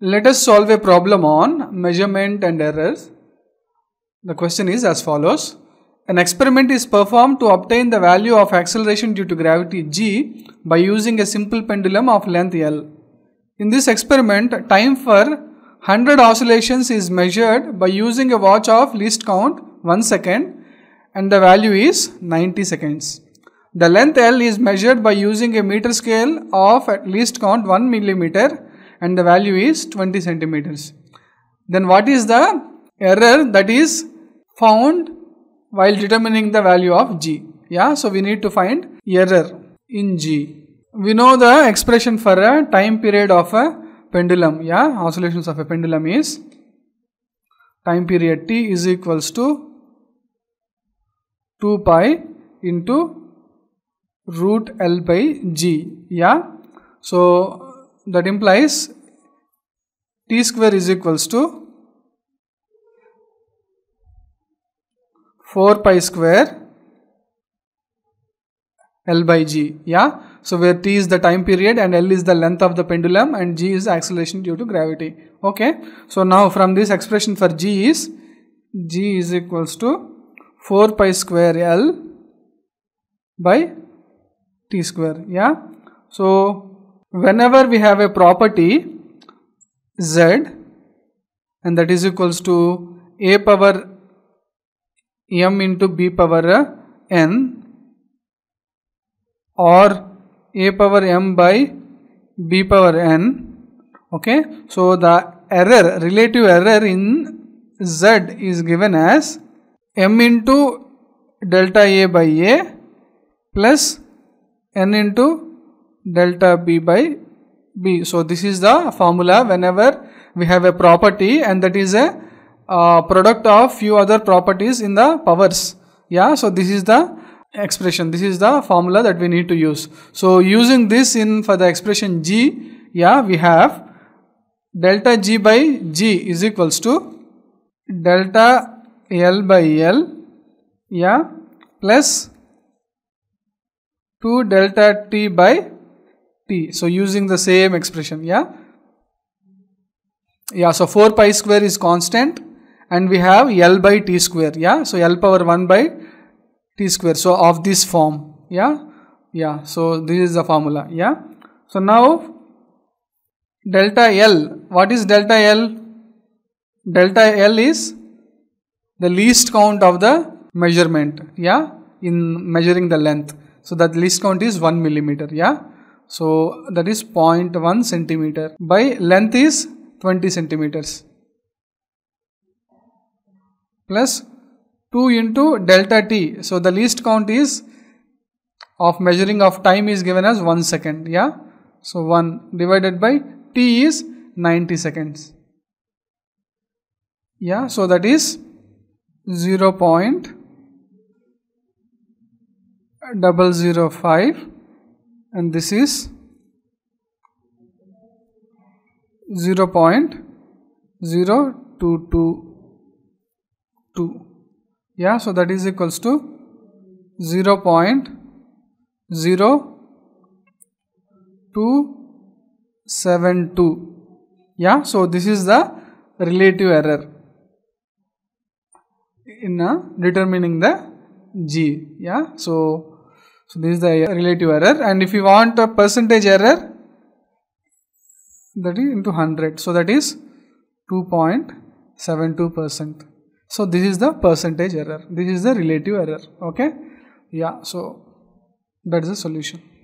Let us solve a problem on measurement and errors. The question is as follows. An experiment is performed to obtain the value of acceleration due to gravity g by using a simple pendulum of length L. In this experiment, time for 100 oscillations is measured by using a watch of least count 1 second and the value is 90 seconds. The length L is measured by using a meter scale of at least count 1 millimeter and the value is 20 centimeters. Then what is the error that is found while determining the value of g? So we need to find error in g. We know the expression for a time period of a pendulum. Oscillations of a pendulum is time period t is equals to 2 pi into root L by g. So that implies t square is equals to 4 pi square L by g. So where t is the time period and L is the length of the pendulum and g is acceleration due to gravity. So now from this expression for g is equals to 4 pi square L by t square. So whenever we have a property z and that is equals to a power m into b power n or a power m by b power n, so the error, relative error in z is given as m into delta a by a plus n into delta b by b. So this is the formula whenever we have a property and that is a product of few other properties in the powers. So this is the expression, this is the formula that we need to use. So using this for the expression g, we have delta g by g is equals to delta L by L plus 2 delta t by t. So using the same expression. So 4 pi square is constant and we have L by t square. So L power 1 by t square. So of this form. So this is the formula. So now delta L. What is delta L? Delta L is the least count of the measurement. In measuring the length. So that least count is 1 millimeter. So that is 0.1 centimeter by length is 20 centimeters plus 2 into delta t. So the least count is of measuring of time is given as 1 second. So 1 divided by t is 90 seconds. So that is 0.005. And this is 0.0222. So that is equals to 0.0272. So this is the relative error in determining the g. So this is the relative error, and if you want a percentage error, that is into 100. So that is 2.72%. So this is the percentage error. This is the relative error. So that is the solution.